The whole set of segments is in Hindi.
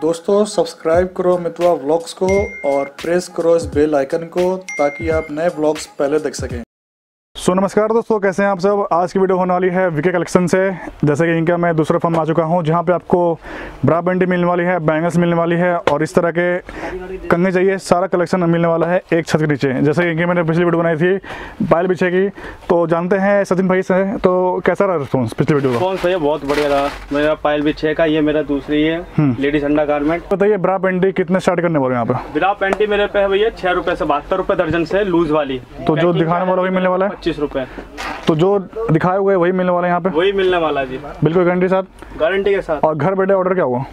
दोस्तों सब्सक्राइब करो मितवा व्लॉग्स को और प्रेस करो इस बेल आइकन को ताकि आप नए व्लॉग्स पहले देख सकें। सो नमस्कार दोस्तों, कैसे हैं आप सब। आज की वीडियो होने वाली है वे कलेक्शन से। जैसे कि इनका मैं दूसरा फॉर्म आ चुका हूं जहां पे आपको ब्रा बंडी मिलने वाली है, बैंगल्स मिलने वाली है और इस तरह के कंघे चाहिए, सारा कलेक्शन मिलने वाला है एक छत के नीचे। जैसे कि इनकी मैंने पिछली वीडियो बनाई थी पायल पीछे की, तो जानते हैं सचिन भाई से तो कैसा रहा रिस्पॉन्स पिछली वीडियो का। बहुत बढ़िया रहा मेरा पायल पीछे का। ये मेरा दूसरी है लेडीज अंडा गारमेंट। बताइए ब्रा बंडी कितने स्टार्ट करने वाले यहाँ पे। ब्रा बंडी मेरे पे भैया 6 रुपये से 72 रुपये दर्जन से लूज वाली। तो जो दिखाने वाला वही मिलने वाला है 25 रुपए। तो जो दिखाए हुए वही मिलने वाला है यहाँ पे, वही मिलने वाला है जी, बिल्कुल गारंटी साथ, गारंटी के साथ। और घर बैठे ऑर्डर क्या होगा?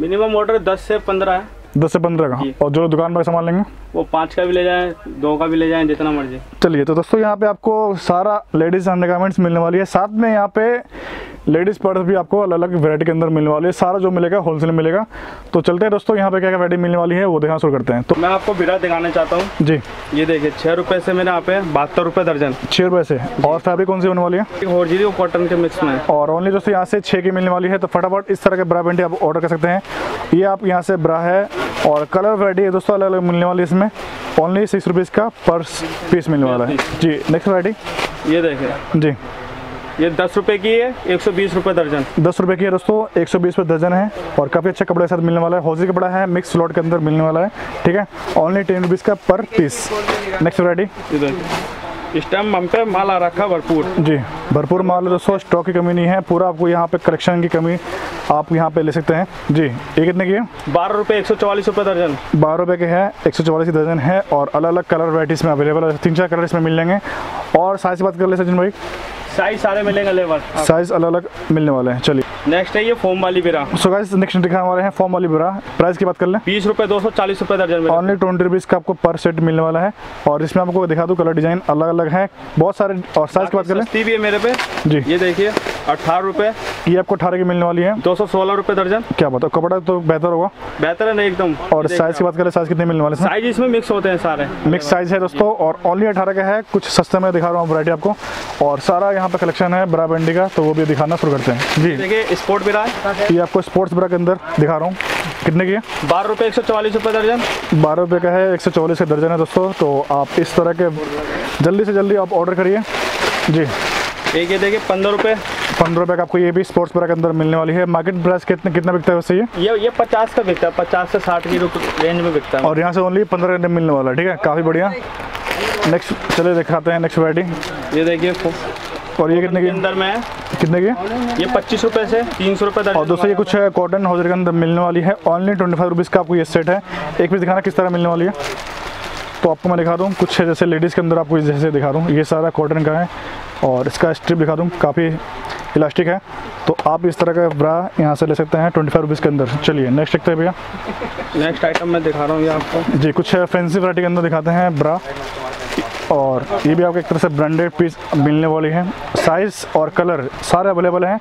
मिनिमम ऑर्डर 10 से 15 है, 10 से 15 का। और जो दुकान पर सामान लेंगे वो 5 का भी ले जाएं, 2 का भी ले जाएं, जितना मर्जी। चलिए तो दोस्तों यहाँ पे आपको सारा लेडीज अंडरगारमेंट्स मिलने वाली है, साथ में यहाँ पे लेडीज पर्स भी आपको अलग अलग वैरायटी के अंदर मिलने वाली है। सारा जो मिलेगा होलसेल मिलेगा। तो चलते हैं दोस्तों यहाँ पे क्या क्या वैरायटी मिलने वाली है वो देखना शुरू करते हैं। तो मैं आपको बिरा दिखाना चाहता हूँ जी। ये देखिए 6 रुपये से मेरे यहाँ पे 72 रुपये दर्जन, 6 रुपये से। और फैब्रिक कौन सी होने वाली है? और जी कॉटन के मिक्स में और ओनली दोस्तों यहाँ से 6 की मिलने वाली है। तो फटाफट इस तरह के ब्रा पेंटी आप ऑर्डर कर सकते हैं। ये आप यहाँ से ब्रा है और कलर वैरायटी है दोस्तों अलग अलग मिलने वाली है। इसमें ओनली 6 रुपीज़ का पर पीस मिलने वाला है जी। नेक्स्ट वैरायटी ये देखें जी, ये 10 रुपये की है, 120 रुपये दर्जन, 10 रुपये की है दोस्तों, 120 रुपये दर्जन है। और काफ़ी अच्छा कपड़े के साथ मिलने वाला है, हॉजी कपड़ा है, मिक्स स्लॉट के अंदर मिलने वाला है, ठीक है। ओनली 10 रुपीज़ का पर पीस। Next variety. इस टाइम हम पे माल आ रखा है भरपूर जी, भरपूर माल है दोस्तों, स्टॉक की कमी नहीं है, पूरा आपको यहाँ पे कलेक्शन की कमी आप यहाँ पे ले सकते हैं जी। ये कितने की है? 12 रुपये, 144 रुपये दर्जन, 12 रुपये के है, 144 दर्जन है। और अलग अलग कलर वैराइटीज़ में अवेलेबल है, 3-4 कलर इसमें मिल जाएंगे। और साइज की बात कर ले सचिन भाई, साइज सारे मिलेंगे, लेवल साइज अलग अलग मिलने वाले हैं। चलिए नेक्स्ट है ये फोम वाली बिरा। सो गाइस नेक्स्ट दिखाने वाले हैं फोम वाली बिरा। प्राइस की बात कर लें, 20 रुपये, 240 रुपये दर्जन में, ओनली 20 रुपीज़ का आपको पर सेट मिलने वाला है। और इसमें आपको दिखा दूँ कलर डिजाइन अलग अलग है बहुत सारे। और साइज की बात कर लें, सस्ती भी है मेरे पे जी। ये देखिए 18 रुपये, ये आपको 18 की मिलने वाली है, 216 रुपये दर्जन। क्या बताओ, कपड़ा तो बेहतर होगा, बेहतर है ना एकदम। और साइज की बात करें, साइज कितने मिलने वाले? साइज इसमें मिक्स होते हैं, सारे मिक्स साइज है दोस्तों। और ओनली 18 का है, कुछ सस्ते में दिखा रहा हूँ वैरायटी आपको। और सारा यहाँ पे कलेक्शन है ब्रा बंडी का, तो वो भी दिखाना शुरू करते हैं जी। देखिए स्पोर्ट ब्रा, ये आपको स्पोर्ट्स ब्रा के अंदर दिखा रहा हूँ। कितने की है? 12 रुपये, 144 रुपये दर्जन, 12 रुपये का है, 144 दर्जन है दोस्तों। तो आप इस तरह के जल्दी से जल्दी आप ऑर्डर करिए जी। एक ये देखिए 15 रुपये, 15 रुपये का आपको ये भी स्पोर्ट्स ब्रा के अंदर मिलने वाली है। मार्केट प्राइस कितना बिकता है वैसे? ये 50 का बिकता है, 50 से 60 की रेंज में बिकता है। और यहाँ से ओनली 15 का मिलने वाला है, ठीक है, काफ़ी बढ़िया। नेक्स्ट चले दिखाते हैं नेक्स्ट वैरायटी। ये देखिए, और ये कितने के अंदर में है? कितने की? ये 25 रुपये से 300 रुपये दर्जन। और दोस्तों ये कुछ कॉटन हॉजर के अंदर मिलने वाली है, ओनली 25 रुपीज़ का आपको ये सेट है। एक पीस दिखाना किस तरह मिलने वाली है, तो आपको मैं दिखा दूँ कुछ है, जैसे लेडीज़ के अंदर आपको जैसे दिखा दूँ। ये सारा कॉटन का है और इसका स्ट्रिप दिखा दूँ, काफ़ी इलास्टिक है। तो आप इस तरह का ब्रा यहाँ से ले सकते हैं 25 रुपीज़ के अंदर। चलिए नेक्स्ट देखते हैं भैया। नेक्स्ट आइटम मैं दिखा रहा हूँ ये आपको जी, कुछ फैंसी वैरायटी के अंदर दिखाते हैं ब्रा। और ये भी आपको एक तरह से ब्रांडेड पीस मिलने वाली है, साइज़ और कलर सारे अवेलेबल हैं।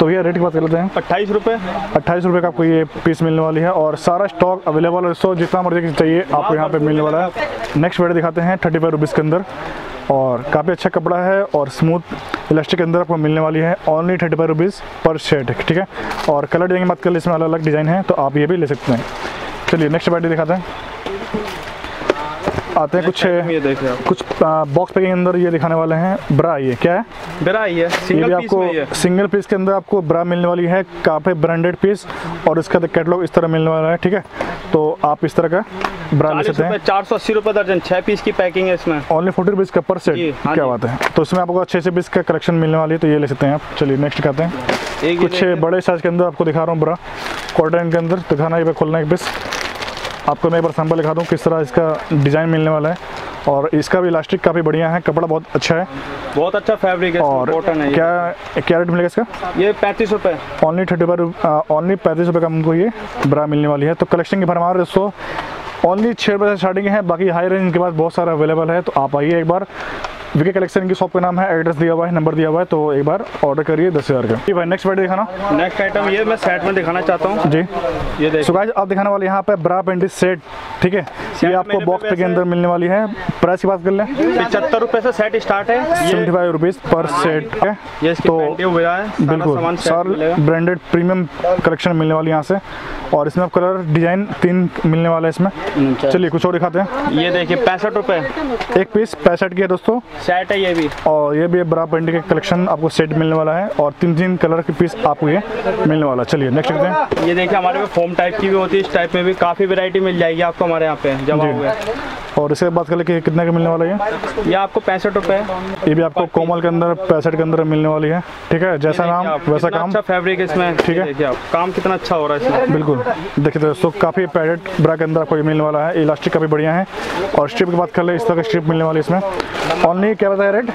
तो ये रेट की बात कर लेते हैं, 28 रुपये, 28 रुपये का आपको ये पीस मिलने वाली है। और सारा स्टॉक अवेलेबल है, सो जितना मर्जी चाहिए आपको यहाँ पे मिलने वाला है। नेक्स्ट वेट दिखाते हैं 35 रुपीज़ के अंदर, और काफ़ी अच्छा कपड़ा है और स्मूथ इलास्टिक के अंदर आपको मिलने वाली है, ओनली 35 रुपीज़ पर शेड, ठीक है। और कलर डिजाइन की बात कर लें, इसमें अलग अलग डिज़ाइन है, तो आप ये भी ले सकते हैं। चलिए नेक्स्ट वेट दिखाते हैं, आते हैं कुछ बॉक्स पैकिंग के अंदर। ये दिखाने वाले हैं ब्रा। ये क्या है? ब्रा ही है, सिंगल पीस में है। सिंगल पीस के अंदर आपको ब्रा मिलने वाली है, काफ़ी ब्रांडेड पीस। और इसका कैटलॉग इस तरह मिलने वाला है, ठीक है। तो आप इस तरह का ब्रा ले सकते हैं। 480 रुपये दर्जन, 6 पीस की पैकिंग है इसमें, ओनली 40 रुपीज़ का पर सेट। क्या बात है। तो इसमें आपको 6 पीस का कलेक्शन मिलने वाली है, तो ये ले सकते हैं आप। चलिए नेक्स्ट दिखाते हैं, कुछ बड़े साइज के अंदर आपको दिखा रहा हूँ ब्रा, कॉटन के अंदर दिखाना। ये खोलना एक पीस, आपको मैं एक बार सैंपल दिखा दूँ किस तरह इसका डिज़ाइन मिलने वाला है। और इसका भी इलास्टिक काफ़ी बढ़िया है, कपड़ा बहुत अच्छा है, बहुत अच्छा फैब्रिक है। और है क्या रेट मिलेगा इसका? ये 35 रुपये, ओनली 35 रुपये का हमको ये ब्रा मिलने वाली है। तो कलेक्शन की भरमार दोस्तों, ओनली 6 रुपये से स्टार्टिंग है, बाकी हाई रेंज के बाद बहुत सारा अवेलेबल है। तो आप आइए एक बार, वीके कलेक्शन की शॉप का नाम है, एड्रेस दिया हुआ है, नंबर दिया हुआ है, तो एक बार ऑर्डर करिए 10,000 का। जी भाई नेक्स्ट वेट दिखाना। नेक्स्ट आइटम ये मैं सेट में दिखाना चाहता हूँ जी। ये देखिए, सो गाइस आप दिखाने वाले यहाँ पे ब्रा पेंटी सेट, ठीक है। ये आपको बॉक्स के अंदर मिलने वाली है। प्राइस की बात कर लें, 75 रुपये से सेट स्टार्ट है, 75 रुपीज़ पर सेट है। तो बिल्कुल ब्रांडेड प्रीमियम कलेक्शन मिलने वाली यहाँ से। और इसमें आप कलर डिजाइन तीन मिलने वाला है इसमें। चलिए कुछ और दिखाते हैं। ये देखिए 65 रुपए एक पीस, 65 की है दोस्तों, सेट है ये भी। और ये भी बड़ा पेंट के कलेक्शन आपको सेट मिलने वाला है और तीन कलर के पीस आपको ये मिलने वाला। चलिए नेक्स्ट देखते हैं। ये देखिए हमारे पास फोम टाइप की भी होती है, इस टाइप में भी काफी वेरायटी मिल जाएगी आपको हमारे यहाँ पे जमा हुआ। और इसके बात करें कि कितने का मिलने वाला है, ये आपको 65 रुपए। ये भी आपको कोमल के अंदर 65 के अंदर मिलने वाली है। ठीक है, जैसा नाम वैसा काम। अच्छा फैब्रिक इसमें, ठीक है, काम कितना अच्छा हो रहा है इसमें, बिल्कुल। देखिए दोस्तों काफी पैडेड ब्रा के अंदर आपको ये मिलने वाला है, इलास्टिक काफी बढ़िया है। और स्ट्रिप की बात कर ले, इस तरह का स्ट्रिप मिलने वाली है इसमें। ऑनली क्या बताया रेट,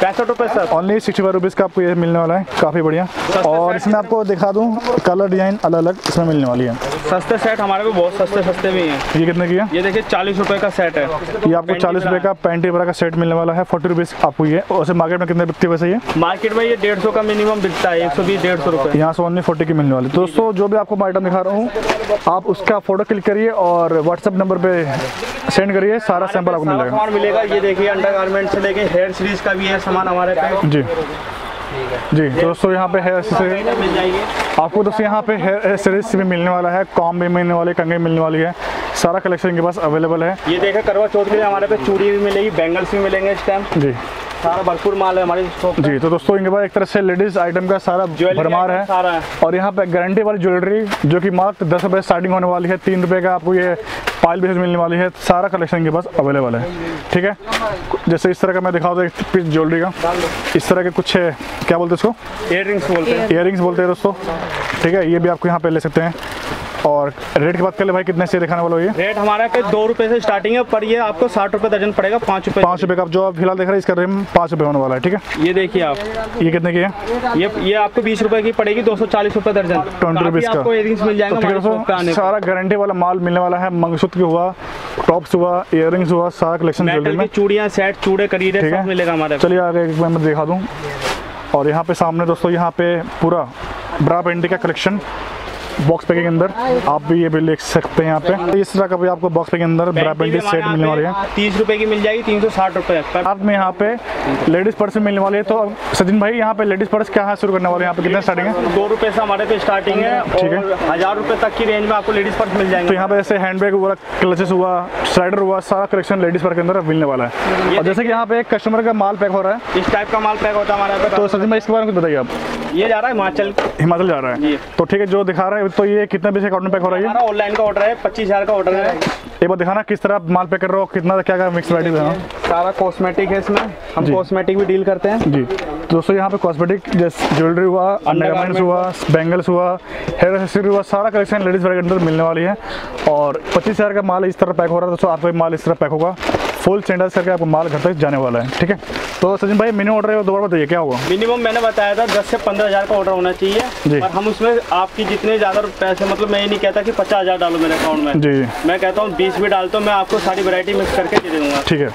65 रुपए सर, ऑनली 65 रुपीज़ का आपको ये मिलने वाला है, काफ़ी बढ़िया। और इसमें आपको दिखा दूं कलर डिजाइन अलग अलग इसमें मिलने वाली है। सस्ते सेट हमारे पे बहुत सस्ते भी हैं। ये कितने की है? ये देखिए 40 रुपए का सेट है। ये आपको 40 रुपए का पैंटी बरा का सेट मिलने वाला है, 40 रुपीज़ आपको ये। और मार्केट में कितने बिकती है वैसे? ये मार्केट में ये 150 का मिनिमम बिकता है, 120-150 रुपये। यहाँ से ऑनली 40 की मिलने वाली। दोस्तों जो भी आपको आइटम दिखा रहा हूँ आप उसका फोटो क्लिक करिए और व्हाट्सअप नंबर पर सेंड करिए, सारा सैंपल आपको मिलेगा। ये देखिए अंडर गारमेंट से लेके हेयर सीरीज का भी है सामान हमारे पे। जी जी दोस्तों, यहाँ पे हेयर सीरीज आपको दोस्तों यहाँ पे हेयर सीरीज भी मिलने वाला है, कॉम भी मिलने वाली, कंघी मिलने वाली है, सारा कलेक्शन के पास अवेलेबल है। ये देखिए करवा चौथ के लिए हमारे पे चूड़ी भी मिलेगी, बैंगल्स भी मिलेंगे इस टाइम। जी सारा भरपूर माल है हमारे शॉप जी। तो दोस्तों इनके पास एक तरह से लेडीज आइटम का सारा भरमार है सारा। और यहाँ पे गारंटी वाली ज्वेलरी जो कि मात्र 10 रुपये स्टार्टिंग होने वाली है, 3 रुपये का आपको ये पायल बेस मिलने वाली है, सारा कलेक्शन के पास अवेलेबल है। ठीक है, जैसे इस तरह का मैं दिखाऊँ एक पीस ज्वेलरी का, इस तरह के कुछ क्या बोलते हैं इसको, इयर रिंग्स बोलते हैं दोस्तों। ठीक है, ये भी आपको यहाँ पे ले सकते हैं। और रेट की बात कर ले भाई, कितने से दिखाने वाला हो? ये रेट हमारा के 2 रुपये से स्टार्टिंग है, पर ये आपको 60 रुपये दर्जन पड़ेगा, 5 रुपये का जो आप फिलहाल देख रहे हैं इसका रेट 5 रुपये होने वाला है। ठीक है, ये देखिए आप, ये कितने की है? ये आपको 20 रुपये की पड़ेगी, 240 रुपये दर्जन, 20 रुपीज़ का आपको इयरिंग्स मिल जाएगा। सारा गारंटी वाला माल मिलने वाला है, मंगसूत के हुआ, टॉप्स हुआ, इयरिंग्स हुआ, सारा कलेक्शन। चूड़ियाँ, सेट, चूड़े, करीरे मिलेगा हमारे। चलिए आगे मैं दिखा दूँ। और यहाँ पे सामने दोस्तों यहाँ पे पूरा ब्रा पेंटी का कलेक्शन बॉक्स पैकिंग के अंदर आप भी ये भी ले सकते हैं। यहाँ पे इस तरह का भी आपको बॉक्स पैकिंग के अंदर ब्रा पेंटी सेट मिलने वाली है, 30 रुपए की मिल जाएगी, 360 रुपये। साथ में यहाँ पे लेडीज पर्स मिलने वाली है। तो सचिन भाई यहाँ पे लेडीज पर्स क्या है, शुरू करने वाले यहाँ पे कितना स्टार्टिंग है? 2 रुपये से हमारे पे स्टार्टिंग है। ठीक है, 1000 रुपये तक की रेंज में आपको लेडीज पर्स मिल जाएंगे। तो यहाँ पे जैसे हैंडबैग हुआ, क्लचेस हुआ, स्लाइडर हुआ, सारा कलेक्शन लेडीज पर्स के अंदर मिलने वाला है। और जैसे कि यहाँ पे एक कस्टमर का माल पैक हो रहा है, इस टाइप का माल पैक होता है हमारे यहाँ पे। तो सचिन भाई इसके बारे में कुछ बताइए आप। ये जा रहा है हिमाचल जा रहा है, तो ठीक है जो दिखा रहा है। तो ये कितना पैसे का पैक हो रहा है? ऑनलाइन का ऑर्डर है, 25000 का ऑर्डर है। एक बार दिखाना किस तरह माल पैक कर रहे हो, कितना क्या मिक्स वैरायटी है। सारा कॉस्मेटिक है इसमें, हम कॉस्मेटिक भी डील करते हैं जी। दोस्तों यहाँ पे कॉस्मेटिक जैसे ज्वेलरी हुआ, अंडरगारमेंट्स हुआ, बैंगल्स हुआ, हेयर एक्सेसरी हुआ, सारा कलेक्शन लेडीज वेयर के अंदर मिलने वाली है। और 25000 का माल इस तरह पैक हो रहा है दोस्तों, आपका माल इस तरह पैक होगा, फुल सेंडल करके आपको माल घर तक जाने वाला है। ठीक है, तो सचिन भाई मिनिमम ऑर्डर दोबारा बताइए क्या होगा? मिनिमम मैंने बताया था 10 से 15 हज़ार का ऑर्डर होना चाहिए, और हम उसमें आपकी जितने ज़्यादा पैसे, मतलब मैं ये नहीं कहता कि 50 हज़ार डालो मेरे अकाउंट में जी, मैं कहता हूँ 20 भी डालता हूँ, मैं आपको सारी वैरायटी मिक्स करके दे दूँगा। ठीक है,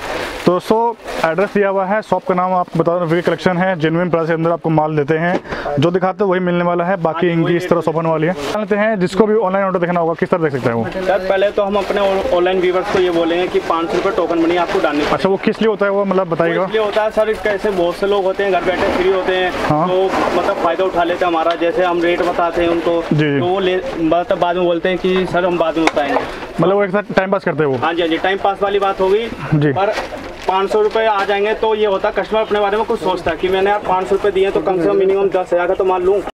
तो सो एड्रेस दिया हुआ है, शॉप का नाम आपको बता दूँ, वे कलेक्शन है। जेन्युइन प्राइस के अंदर आपको माल देते हैं, जो दिखाते हैं वही मिलने वाला है, बाकी इनकी इस तरह शॉपन वाली है। जानते हैं जिसको भी ऑनलाइन ऑर्डर देखना होगा किस तरह देख सकते हैं वो? सर पहले तो हम अपने ऑनलाइन व्यूवर्स को ये बोलेंगे कि 500 रुपये टोकन बनी आपको डालनी। अच्छा वो किस लिए होता है वो मतलब बताइएगा? इसलिए होता है सर, कैसे बहुत से लोग होते हैं घर बैठे फ्री होते हैं, तो मतलब फ़ायदा उठा लेते हैं हमारा, जैसे हम रेट बताते हैं उनको, तो वो मतलब बाद में बोलते हैं कि सर हम बाद में बताएंगे, मतलब वो एक साथ टाइम पास करते हैं वो। हाँ जी, हाँ जी, टाइम पास वाली बात हो गई जी। पर 500 रुपये आ जाएंगे तो ये होता है कस्टमर अपने बारे में कुछ सोचता है कि मैंने यार 500 रुपये दिए तो कम से कम मिनिमम 10 हज़ार का तो माल लूँ।